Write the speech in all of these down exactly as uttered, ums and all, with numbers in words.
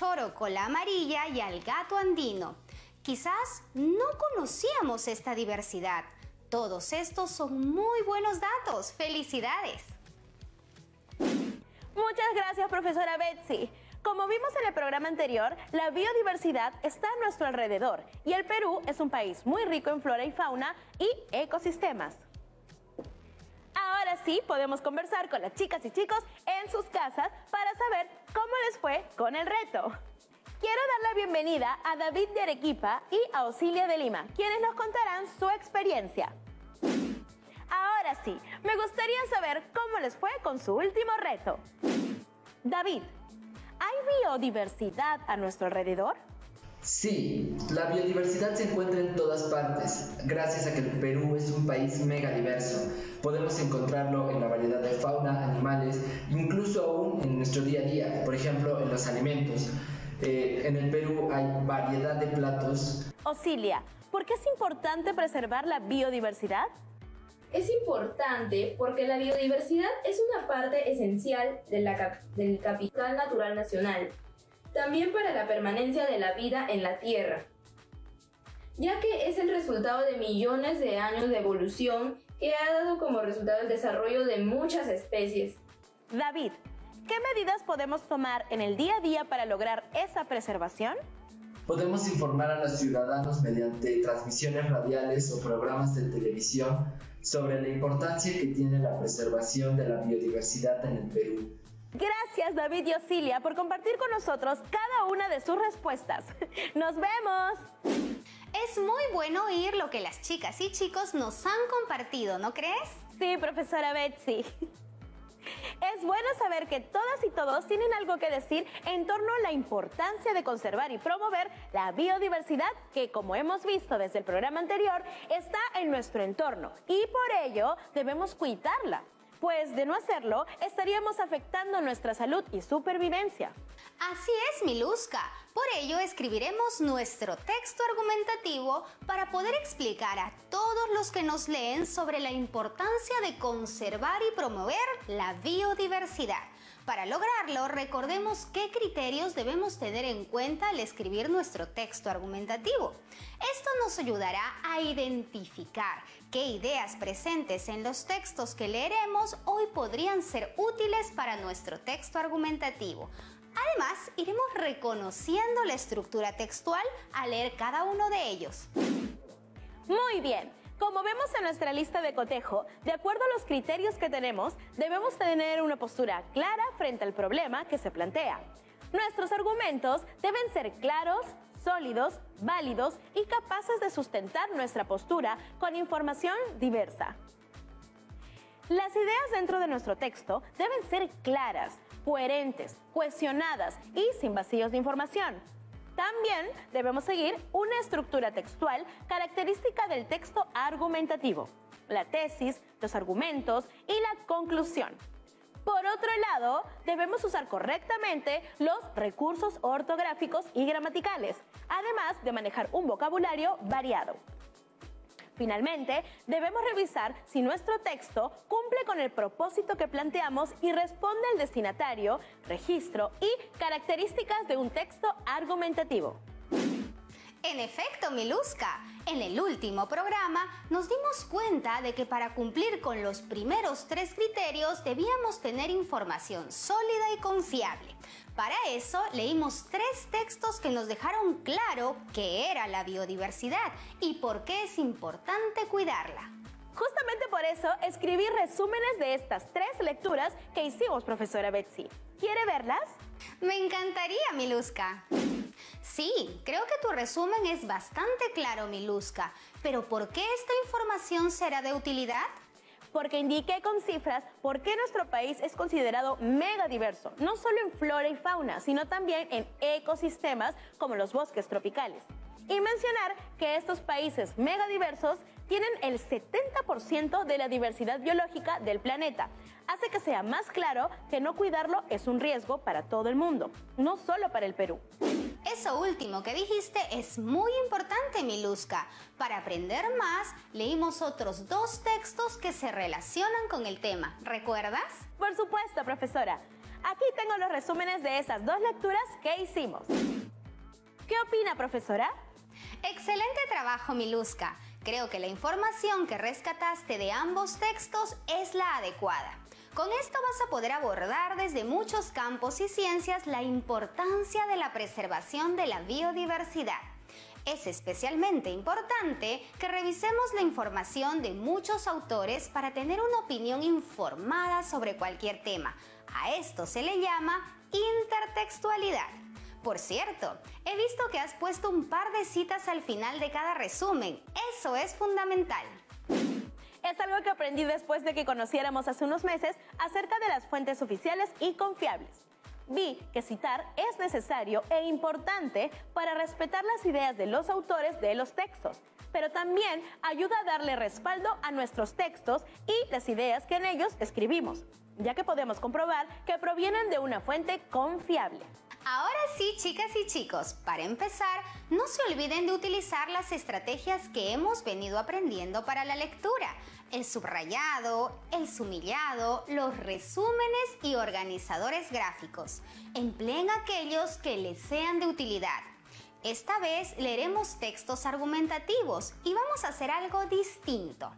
choro cola amarilla y al gato andino. Quizás no conocíamos esta diversidad. Todos estos son muy buenos datos. ¡Felicidades! Muchas gracias, profesora Betsy. Como vimos en el programa anterior, la biodiversidad está a nuestro alrededor y el Perú es un país muy rico en flora y fauna y ecosistemas. Ahora sí podemos conversar con las chicas y chicos en sus casas para saber cómo les fue con el reto. Quiero dar la bienvenida a David de Arequipa y a Ocilia de Lima, quienes nos contarán su experiencia. Ahora sí, me gustaría saber cómo les fue con su último reto. David, ¿hay biodiversidad a nuestro alrededor? Sí, la biodiversidad se encuentra en todas partes. Gracias a que el Perú es un país mega diverso, podemos encontrarlo en la variedad de fauna, animales, incluso aún en nuestro día a día, por ejemplo, en los alimentos. Eh, en el Perú hay variedad de platos. Ocilia, ¿por qué es importante preservar la biodiversidad? Es importante porque la biodiversidad es una parte esencial de la cap- del capital natural nacional, también para la permanencia de la vida en la Tierra, ya que es el resultado de millones de años de evolución que ha dado como resultado el desarrollo de muchas especies. David, ¿qué medidas podemos tomar en el día a día para lograr esa preservación? Podemos informar a los ciudadanos mediante transmisiones radiales o programas de televisión sobre la importancia que tiene la preservación de la biodiversidad en el Perú. Gracias, David y Ocilia, por compartir con nosotros cada una de sus respuestas. ¡Nos vemos! Es muy bueno oír lo que las chicas y chicos nos han compartido, ¿no crees? Sí, profesora Betsy. Es bueno saber que todas y todos tienen algo que decir en torno a la importancia de conservar y promover la biodiversidad que, como hemos visto desde el programa anterior, está en nuestro entorno y por ello debemos cuidarla, pues de no hacerlo estaríamos afectando nuestra salud y supervivencia. Así es, Miluska. Por ello escribiremos nuestro texto argumentativo para poder explicar a todos los que nos leen sobre la importancia de conservar y promover la biodiversidad. Para lograrlo, recordemos qué criterios debemos tener en cuenta al escribir nuestro texto argumentativo. Esto nos ayudará a identificar qué ideas presentes en los textos que leeremos hoy podrían ser útiles para nuestro texto argumentativo. Además, iremos reconociendo la estructura textual al leer cada uno de ellos. Muy bien, como vemos en nuestra lista de cotejo, de acuerdo a los criterios que tenemos, debemos tener una postura clara frente al problema que se plantea. Nuestros argumentos deben ser claros, sólidos, válidos y capaces de sustentar nuestra postura con información diversa. Las ideas dentro de nuestro texto deben ser claras, coherentes, cohesionadas y sin vacíos de información. También debemos seguir una estructura textual característica del texto argumentativo, la tesis, los argumentos y la conclusión. Por otro lado, debemos usar correctamente los recursos ortográficos y gramaticales, además de manejar un vocabulario variado. Finalmente, debemos revisar si nuestro texto cumple con el propósito que planteamos y responde al destinatario, registro y características de un texto argumentativo. En efecto, Miluska, en el último programa nos dimos cuenta de que para cumplir con los primeros tres criterios debíamos tener información sólida y confiable. Para eso, leímos tres textos que nos dejaron claro qué era la biodiversidad y por qué es importante cuidarla. Justamente por eso, escribí resúmenes de estas tres lecturas que hicimos, profesora Betsy. ¿Quiere verlas? Me encantaría, Miluska. Sí, creo que tu resumen es bastante claro, Miluska. ¿Pero por qué esta información será de utilidad? Porque indiqué con cifras por qué nuestro país es considerado mega diverso, no solo en flora y fauna, sino también en ecosistemas como los bosques tropicales. Y mencionar que estos países mega diversos tienen el setenta por ciento de la diversidad biológica del planeta. Hace que sea más claro que no cuidarlo es un riesgo para todo el mundo, no solo para el Perú. Eso último que dijiste es muy importante, Miluska. Para aprender más, leímos otros dos textos que se relacionan con el tema. ¿Recuerdas? Por supuesto, profesora. Aquí tengo los resúmenes de esas dos lecturas que hicimos. ¿Qué opina, profesora? Excelente trabajo, Miluska. Creo que la información que rescataste de ambos textos es la adecuada. Con esto vas a poder abordar desde muchos campos y ciencias la importancia de la preservación de la biodiversidad. Es especialmente importante que revisemos la información de muchos autores para tener una opinión informada sobre cualquier tema. A esto se le llama intertextualidad. Por cierto, he visto que has puesto un par de citas al final de cada resumen. Eso es fundamental. Es algo que aprendí después de que conociéramos hace unos meses acerca de las fuentes oficiales y confiables. Vi que citar es necesario e importante para respetar las ideas de los autores de los textos, pero también ayuda a darle respaldo a nuestros textos y las ideas que en ellos escribimos, ya que podemos comprobar que provienen de una fuente confiable. Ahora sí, chicas y chicos, para empezar, no se olviden de utilizar las estrategias que hemos venido aprendiendo para la lectura. El subrayado, el sumillado, los resúmenes y organizadores gráficos. Empleen aquellos que les sean de utilidad. Esta vez leeremos textos argumentativos y vamos a hacer algo distinto.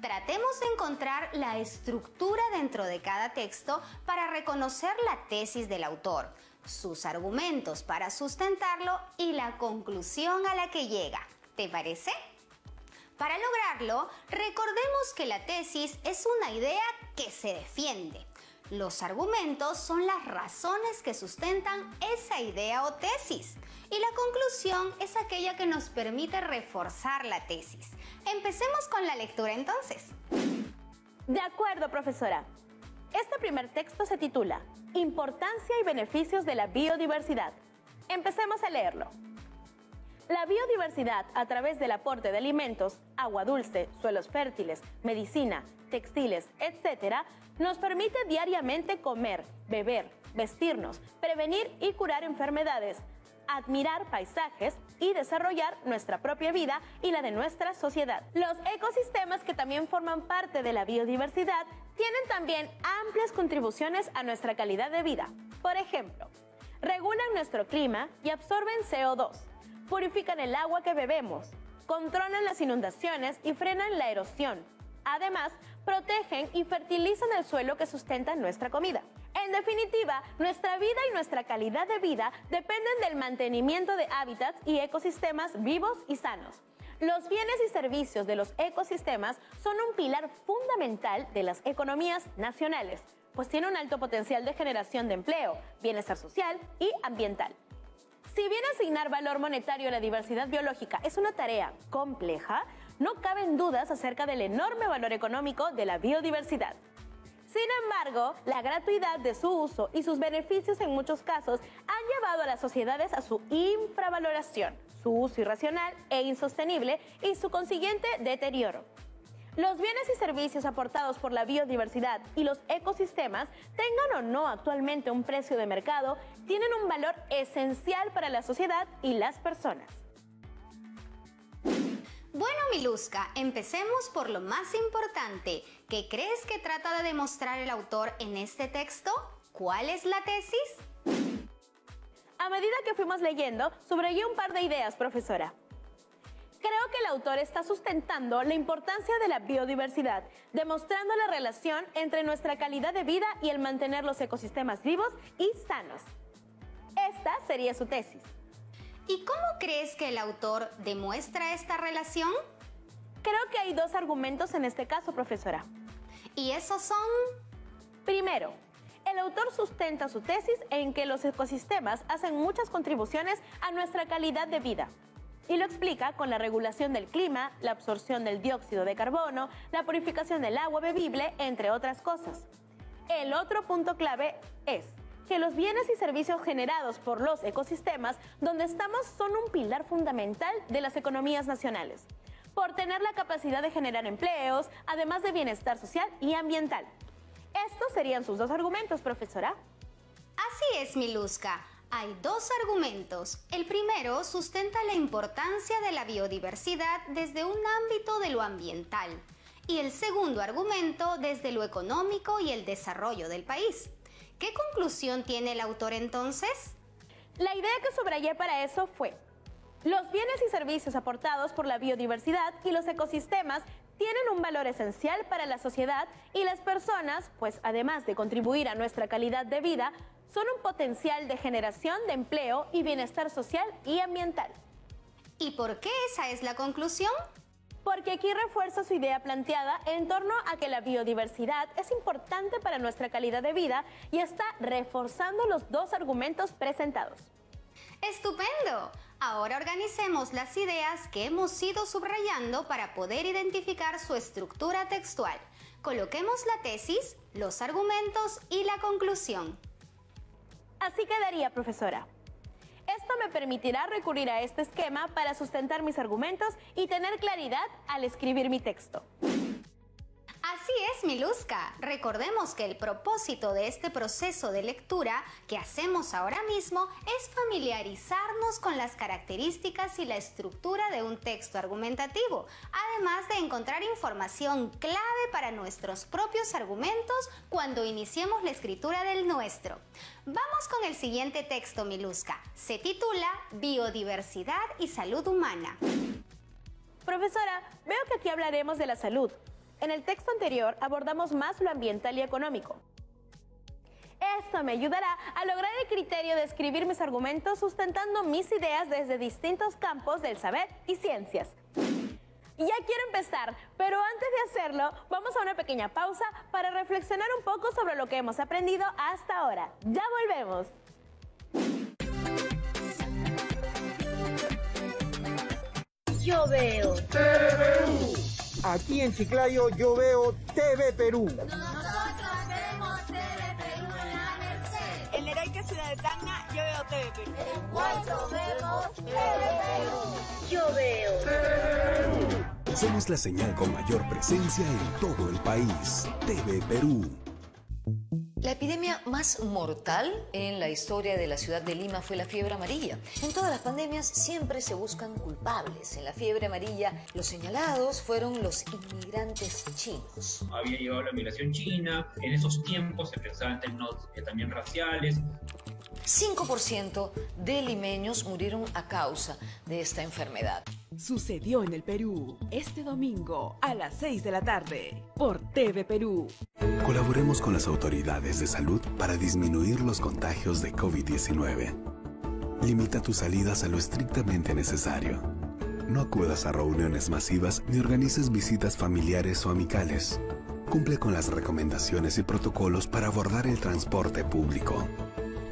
Tratemos de encontrar la estructura dentro de cada texto para reconocer la tesis del autor, sus argumentos para sustentarlo y la conclusión a la que llega. ¿Te parece? Para lograrlo, recordemos que la tesis es una idea que se defiende. Los argumentos son las razones que sustentan esa idea o tesis. Y la conclusión es aquella que nos permite reforzar la tesis. Empecemos con la lectura entonces. De acuerdo, profesora. Este primer texto se titula Importancia y beneficios de la biodiversidad. Empecemos a leerlo. La biodiversidad, a través del aporte de alimentos, agua dulce, suelos fértiles, medicina, textiles, etcétera, nos permite diariamente comer, beber, vestirnos, prevenir y curar enfermedades, admirar paisajes y desarrollar nuestra propia vida y la de nuestra sociedad. Los ecosistemas, que también forman parte de la biodiversidad, tienen también amplias contribuciones a nuestra calidad de vida. Por ejemplo, regulan nuestro clima y absorben C O dos, purifican el agua que bebemos, controlan las inundaciones y frenan la erosión. Además, protegen y fertilizan el suelo que sustenta nuestra comida. En definitiva, nuestra vida y nuestra calidad de vida dependen del mantenimiento de hábitats y ecosistemas vivos y sanos. Los bienes y servicios de los ecosistemas son un pilar fundamental de las economías nacionales, pues tiene un alto potencial de generación de empleo, bienestar social y ambiental. Si bien asignar valor monetario a la diversidad biológica es una tarea compleja, no caben dudas acerca del enorme valor económico de la biodiversidad. Sin embargo, la gratuidad de su uso y sus beneficios en muchos casos han llevado a las sociedades a su infravaloración, su uso irracional e insostenible y su consiguiente deterioro. Los bienes y servicios aportados por la biodiversidad y los ecosistemas, tengan o no actualmente un precio de mercado, tienen un valor esencial para la sociedad y las personas. Bueno, Miluska, empecemos por lo más importante. ¿Qué crees que trata de demostrar el autor en este texto? ¿Cuál es la tesis? A medida que fuimos leyendo, subrayé un par de ideas, profesora. Creo que el autor está sustentando la importancia de la biodiversidad, demostrando la relación entre nuestra calidad de vida y el mantener los ecosistemas vivos y sanos. Esta sería su tesis. ¿Y cómo crees que el autor demuestra esta relación? Creo que hay dos argumentos en este caso, profesora. ¿Y esos son? Primero, el autor sustenta su tesis en que los ecosistemas hacen muchas contribuciones a nuestra calidad de vida. Y lo explica con la regulación del clima, la absorción del dióxido de carbono, la purificación del agua bebible, entre otras cosas. El otro punto clave es que los bienes y servicios generados por los ecosistemas donde estamos son un pilar fundamental de las economías nacionales, por tener la capacidad de generar empleos, además de bienestar social y ambiental. Estos serían sus dos argumentos, profesora. Así es, Miluska. Hay dos argumentos. El primero sustenta la importancia de la biodiversidad desde un ámbito de lo ambiental, y el segundo argumento desde lo económico y el desarrollo del país. ¿Qué conclusión tiene el autor entonces? La idea que subrayé para eso fue: los bienes y servicios aportados por la biodiversidad y los ecosistemas tienen un valor esencial para la sociedad y las personas, pues además de contribuir a nuestra calidad de vida, son un potencial de generación de empleo y bienestar social y ambiental. ¿Y por qué esa es la conclusión? Porque aquí refuerza su idea planteada en torno a que la biodiversidad es importante para nuestra calidad de vida y está reforzando los dos argumentos presentados. ¡Estupendo! Ahora organicemos las ideas que hemos ido subrayando para poder identificar su estructura textual. Coloquemos la tesis, los argumentos y la conclusión. Así quedaría, profesora. Esto me permitirá recurrir a este esquema para sustentar mis argumentos y tener claridad al escribir mi texto. Así es, Miluska. Recordemos que el propósito de este proceso de lectura que hacemos ahora mismo es familiarizarnos con las características y la estructura de un texto argumentativo, además de encontrar información clave para nuestros propios argumentos cuando iniciemos la escritura del nuestro. Vamos con el siguiente texto, Miluska. Se titula Biodiversidad y Salud Humana. Profesora, veo que aquí hablaremos de la salud. En el texto anterior abordamos más lo ambiental y económico. Esto me ayudará a lograr el criterio de escribir mis argumentos sustentando mis ideas desde distintos campos del saber y ciencias. Ya quiero empezar, pero antes de hacerlo, vamos a una pequeña pausa para reflexionar un poco sobre lo que hemos aprendido hasta ahora. ¡Ya volvemos! Yo veo T V Perú. Aquí en Chiclayo yo veo T V Perú. Nosotros vemos T V Perú en La Merced. En Nerey, que Ciudad de Tacna, yo veo T V Perú. En Huacho vemos T V Perú. Yo veo T V Perú. Somos la señal con mayor presencia en todo el país. T V Perú. La epidemia más mortal en la historia de la ciudad de Lima fue la fiebre amarilla. En todas las pandemias siempre se buscan culpables. En la fiebre amarilla los señalados fueron los inmigrantes chinos. Había llegado la migración china, en esos tiempos se pensaba en términos eh, también raciales. cinco por ciento de limeños murieron a causa de esta enfermedad. Sucedió en el Perú, este domingo a las seis de la tarde, por T V Perú. Colaboremos con las autoridades de salud para disminuir los contagios de COVID diecinueve. Limita tus salidas a lo estrictamente necesario. No acudas a reuniones masivas ni organices visitas familiares o amicales. Cumple con las recomendaciones y protocolos para abordar el transporte público.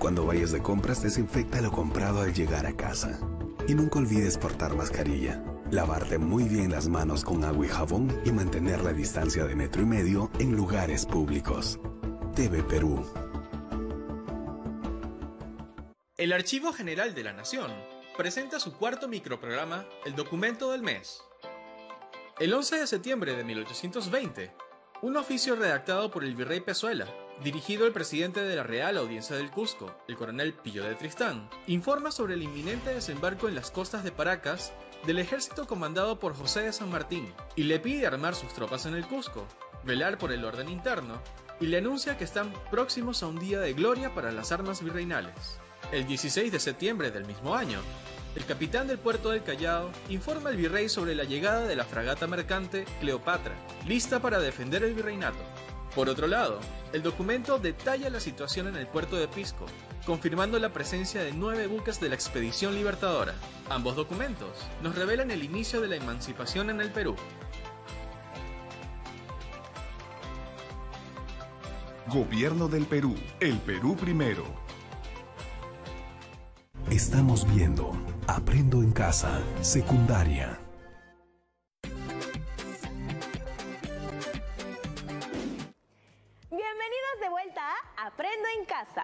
Cuando vayas de compras, desinfecta lo comprado al llegar a casa. Y nunca olvides portar mascarilla, lavarte muy bien las manos con agua y jabón y mantener la distancia de metro y medio en lugares públicos. T V Perú. El Archivo General de la Nación presenta su cuarto microprograma, El Documento del Mes. El once de septiembre de mil ochocientos veinte, un oficio redactado por el virrey Pezuela, dirigido al presidente de la Real Audiencia del Cusco, el coronel Pío de Tristán, informa sobre el inminente desembarco en las costas de Paracas del ejército comandado por José de San Martín, y le pide armar sus tropas en el Cusco, velar por el orden interno, y le anuncia que están próximos a un día de gloria para las armas virreinales. El dieciséis de septiembre del mismo año, el capitán del puerto del Callao informa al virrey sobre la llegada de la fragata mercante Cleopatra, lista para defender el virreinato. Por otro lado, el documento detalla la situación en el puerto de Pisco, confirmando la presencia de nueve buques de la Expedición Libertadora. Ambos documentos nos revelan el inicio de la emancipación en el Perú. Gobierno del Perú. El Perú primero. Estamos viendo Aprendo en Casa, secundaria. Aprendo en Casa.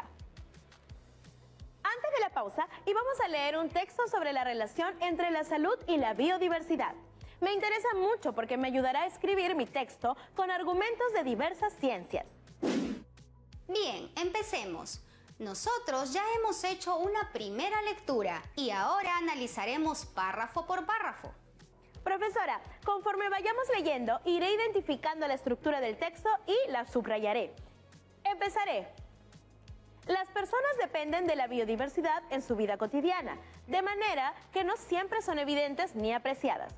Antes de la pausa, íbamos a leer un texto sobre la relación entre la salud y la biodiversidad. Me interesa mucho porque me ayudará a escribir mi texto con argumentos de diversas ciencias. Bien, empecemos. Nosotros ya hemos hecho una primera lectura y ahora analizaremos párrafo por párrafo. Profesora, conforme vayamos leyendo, iré identificando la estructura del texto y la subrayaré. Empezaré. Las personas dependen de la biodiversidad en su vida cotidiana, de manera que no siempre son evidentes ni apreciadas.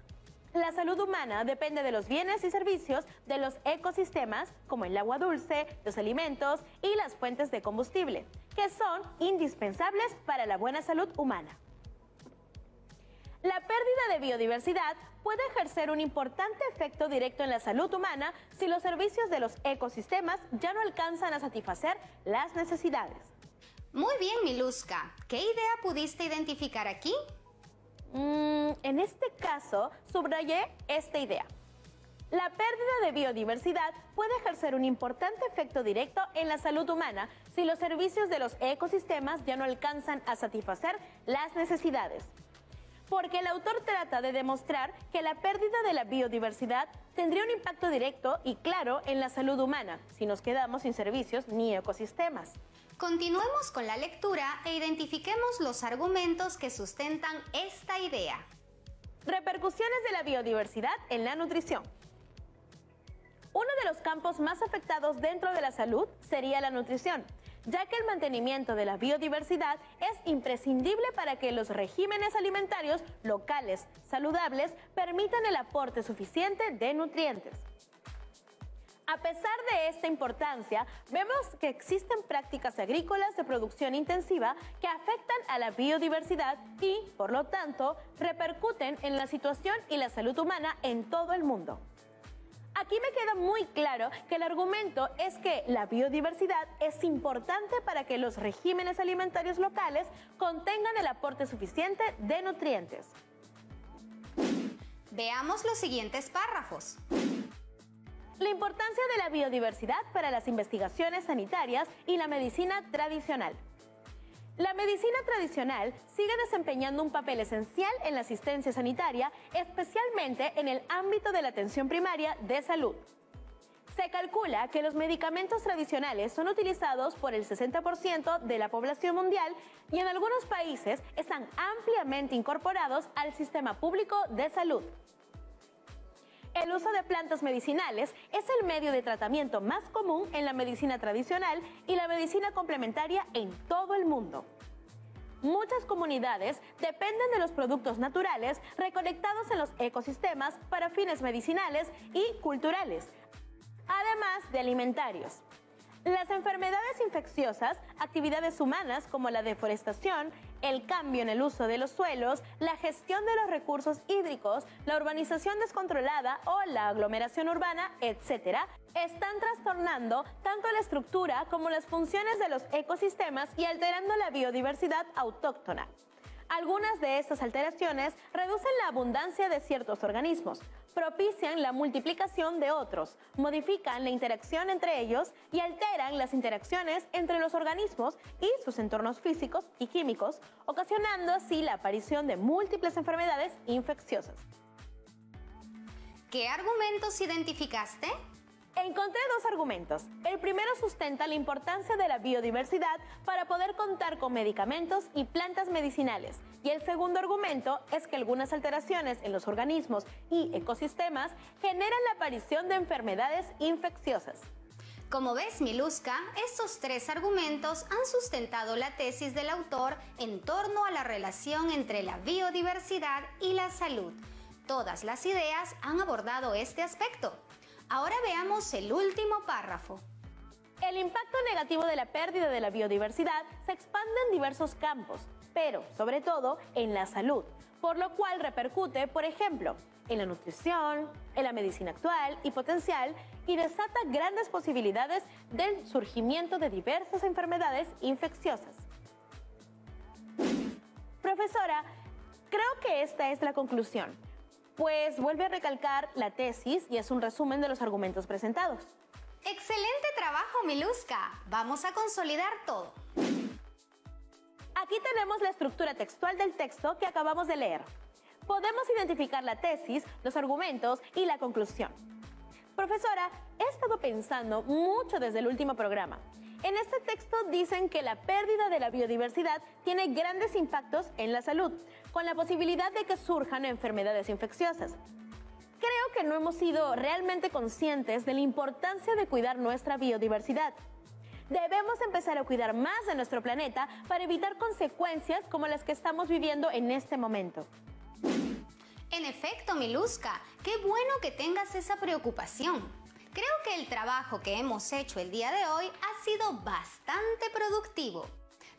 La salud humana depende de los bienes y servicios de los ecosistemas, como el agua dulce, los alimentos y las fuentes de combustible, que son indispensables para la buena salud humana. La pérdida de biodiversidad puede ejercer un importante efecto directo en la salud humana si los servicios de los ecosistemas ya no alcanzan a satisfacer las necesidades. Muy bien, Miluska. ¿Qué idea pudiste identificar aquí? Mm, en este caso, subrayé esta idea. La pérdida de biodiversidad puede ejercer un importante efecto directo en la salud humana si los servicios de los ecosistemas ya no alcanzan a satisfacer las necesidades. Porque el autor trata de demostrar que la pérdida de la biodiversidad tendría un impacto directo y claro en la salud humana, si nos quedamos sin servicios ni ecosistemas. Continuemos con la lectura e identifiquemos los argumentos que sustentan esta idea. Repercusiones de la biodiversidad en la nutrición. Uno de los campos más afectados dentro de la salud sería la nutrición, ya que el mantenimiento de la biodiversidad es imprescindible para que los regímenes alimentarios locales saludables permitan el aporte suficiente de nutrientes. A pesar de esta importancia, vemos que existen prácticas agrícolas de producción intensiva que afectan a la biodiversidad y, por lo tanto, repercuten en la situación y la salud humana en todo el mundo. Aquí me queda muy claro que el argumento es que la biodiversidad es importante para que los regímenes alimentarios locales contengan el aporte suficiente de nutrientes. Veamos los siguientes párrafos. La importancia de la biodiversidad para las investigaciones sanitarias y la medicina tradicional. La medicina tradicional sigue desempeñando un papel esencial en la asistencia sanitaria, especialmente en el ámbito de la atención primaria de salud. Se calcula que los medicamentos tradicionales son utilizados por el sesenta por ciento de la población mundial y en algunos países están ampliamente incorporados al sistema público de salud. El uso de plantas medicinales es el medio de tratamiento más común en la medicina tradicional y la medicina complementaria en todo el mundo. Muchas comunidades dependen de los productos naturales recolectados en los ecosistemas para fines medicinales y culturales, además de alimentarios. Las enfermedades infecciosas, actividades humanas como la deforestación, el cambio en el uso de los suelos, la gestión de los recursos hídricos, la urbanización descontrolada o la aglomeración urbana, etcétera, están trastornando tanto la estructura como las funciones de los ecosistemas y alterando la biodiversidad autóctona. Algunas de estas alteraciones reducen la abundancia de ciertos organismos, propician la multiplicación de otros, modifican la interacción entre ellos y alteran las interacciones entre los organismos y sus entornos físicos y químicos, ocasionando así la aparición de múltiples enfermedades infecciosas. ¿Qué argumentos identificaste? Encontré dos argumentos. El primero sustenta la importancia de la biodiversidad para poder contar con medicamentos y plantas medicinales. Y el segundo argumento es que algunas alteraciones en los organismos y ecosistemas generan la aparición de enfermedades infecciosas. Como ves, Miluska, estos tres argumentos han sustentado la tesis del autor en torno a la relación entre la biodiversidad y la salud. Todas las ideas han abordado este aspecto. Ahora veamos el último párrafo. El impacto negativo de la pérdida de la biodiversidad se expande en diversos campos, pero sobre todo en la salud, por lo cual repercute, por ejemplo, en la nutrición, en la medicina actual y potencial, y desata grandes posibilidades del surgimiento de diversas enfermedades infecciosas. Profesora, creo que esta es la conclusión. Pues vuelve a recalcar la tesis y es un resumen de los argumentos presentados. ¡Excelente trabajo, Miluska! Vamos a consolidar todo. Aquí tenemos la estructura textual del texto que acabamos de leer. Podemos identificar la tesis, los argumentos y la conclusión. Profesora, he estado pensando mucho desde el último programa. En este texto dicen que la pérdida de la biodiversidad tiene grandes impactos en la salud, con la posibilidad de que surjan enfermedades infecciosas. Creo que no hemos sido realmente conscientes de la importancia de cuidar nuestra biodiversidad. Debemos empezar a cuidar más de nuestro planeta para evitar consecuencias como las que estamos viviendo en este momento. En efecto, Miluska, qué bueno que tengas esa preocupación. Creo que el trabajo que hemos hecho el día de hoy ha sido bastante productivo.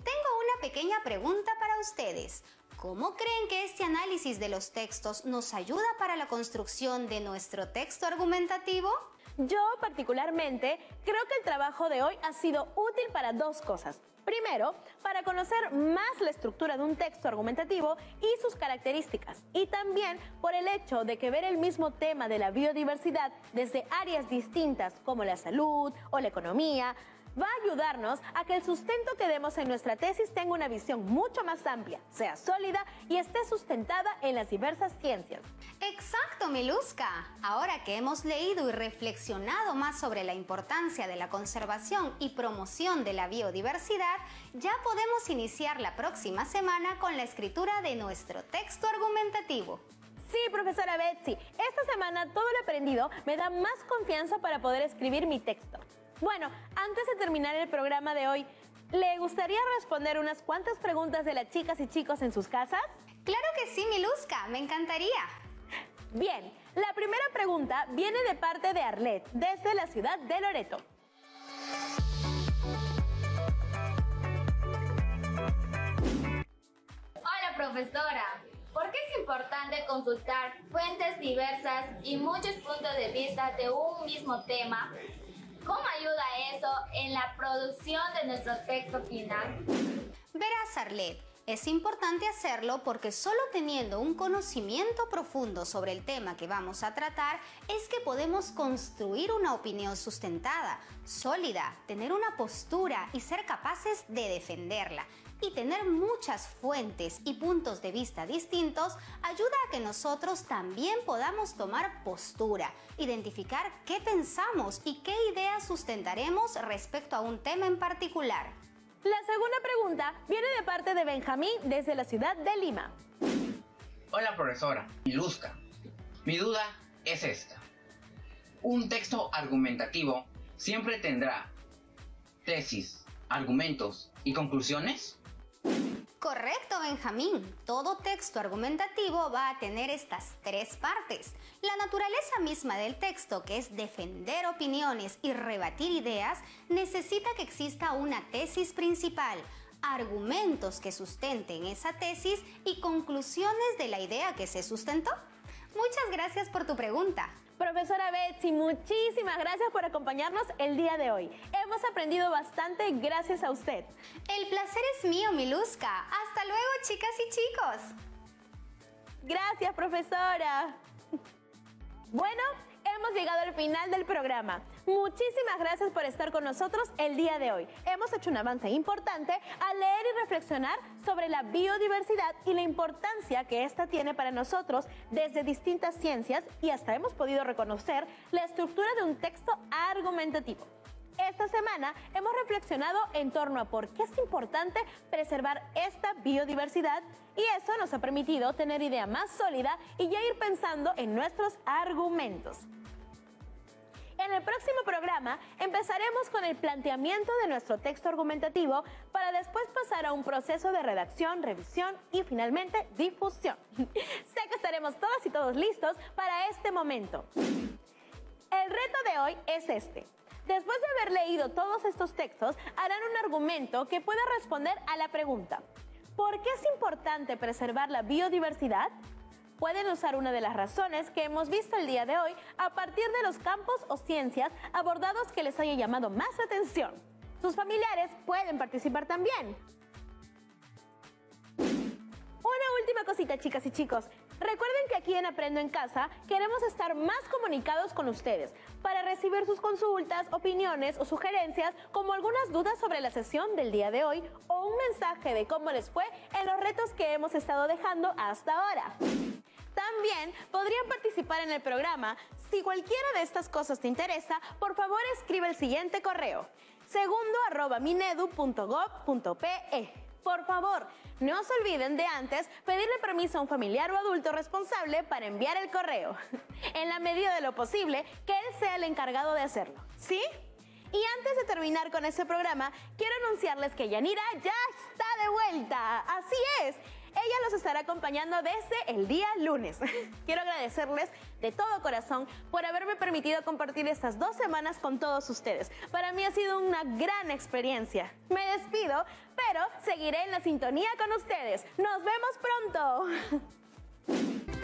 Tengo una pequeña pregunta para ustedes. ¿Cómo creen que este análisis de los textos nos ayuda para la construcción de nuestro texto argumentativo? Yo particularmente creo que el trabajo de hoy ha sido útil para dos cosas. Primero, para conocer más la estructura de un texto argumentativo y sus características, y también por el hecho de que ver el mismo tema de la biodiversidad desde áreas distintas como la salud o la economía va a ayudarnos a que el sustento que demos en nuestra tesis tenga una visión mucho más amplia, sea sólida y esté sustentada en las diversas ciencias. ¡Exacto, Miluska! Ahora que hemos leído y reflexionado más sobre la importancia de la conservación y promoción de la biodiversidad, ya podemos iniciar la próxima semana con la escritura de nuestro texto argumentativo. Sí, profesora Betsy, esta semana todo lo aprendido me da más confianza para poder escribir mi texto. Bueno, antes de terminar el programa de hoy, ¿le gustaría responder unas cuantas preguntas de las chicas y chicos en sus casas? ¡Claro que sí, Miluska! ¡Me encantaría! Bien, la primera pregunta viene de parte de Arlette, desde la ciudad de Loreto. Hola, profesora. ¿Por qué es importante consultar fuentes diversas y muchos puntos de vista de un mismo tema? ¿Cómo ayuda eso en la producción de nuestro texto final? Verás, Arlette, es importante hacerlo porque solo teniendo un conocimiento profundo sobre el tema que vamos a tratar es que podemos construir una opinión sustentada, sólida, tener una postura y ser capaces de defenderla. Y tener muchas fuentes y puntos de vista distintos ayuda a que nosotros también podamos tomar postura, identificar qué pensamos y qué ideas sustentaremos respecto a un tema en particular. La segunda pregunta viene de parte de Benjamín desde la ciudad de Lima. Hola, profesora Miluska. Mi duda es esta. Un texto argumentativo siempre tendrá tesis, argumentos y conclusiones. Correcto, Benjamín. Todo texto argumentativo va a tener estas tres partes. La naturaleza misma del texto, que es defender opiniones y rebatir ideas, necesita que exista una tesis principal, argumentos que sustenten esa tesis y conclusiones de la idea que se sustentó. Muchas gracias por tu pregunta. Profesora Betsy, muchísimas gracias por acompañarnos el día de hoy. Hemos aprendido bastante gracias a usted. El placer es mío, Miluska. Hasta luego, chicas y chicos. Gracias, profesora. Bueno, hemos llegado al final del programa. Muchísimas gracias por estar con nosotros el día de hoy. Hemos hecho un avance importante al leer y reflexionar sobre la biodiversidad y la importancia que ésta tiene para nosotros desde distintas ciencias, y hasta hemos podido reconocer la estructura de un texto argumentativo. Esta semana hemos reflexionado en torno a por qué es importante preservar esta biodiversidad, y eso nos ha permitido tener idea más sólida y ya ir pensando en nuestros argumentos. En el próximo programa empezaremos con el planteamiento de nuestro texto argumentativo para después pasar a un proceso de redacción, revisión y finalmente difusión. Sé que estaremos todas y todos listos para este momento. El reto de hoy es este. Después de haber leído todos estos textos, harán un argumento que pueda responder a la pregunta: ¿por qué es importante preservar la biodiversidad? Pueden usar una de las razones que hemos visto el día de hoy a partir de los campos o ciencias abordados que les haya llamado más la atención. Sus familiares pueden participar también. Una última cosita, chicas y chicos. Recuerden que aquí en Aprendo en Casa queremos estar más comunicados con ustedes para recibir sus consultas, opiniones o sugerencias, como algunas dudas sobre la sesión del día de hoy o un mensaje de cómo les fue en los retos que hemos estado dejando hasta ahora. También podrían participar en el programa. Si cualquiera de estas cosas te interesa, por favor escribe el siguiente correo: segundo arroba minedu punto gob punto pe. Por favor, no se olviden de antes pedirle permiso a un familiar o adulto responsable para enviar el correo, en la medida de lo posible que él sea el encargado de hacerlo, ¿sí? Y antes de terminar con este programa, quiero anunciarles que Yanira ya está de vuelta. Así es, ella los estará acompañando desde el día lunes. Quiero agradecerles de todo corazón por haberme permitido compartir estas dos semanas con todos ustedes. Para mí ha sido una gran experiencia. Me despido, pero seguiré en la sintonía con ustedes. ¡Nos vemos pronto!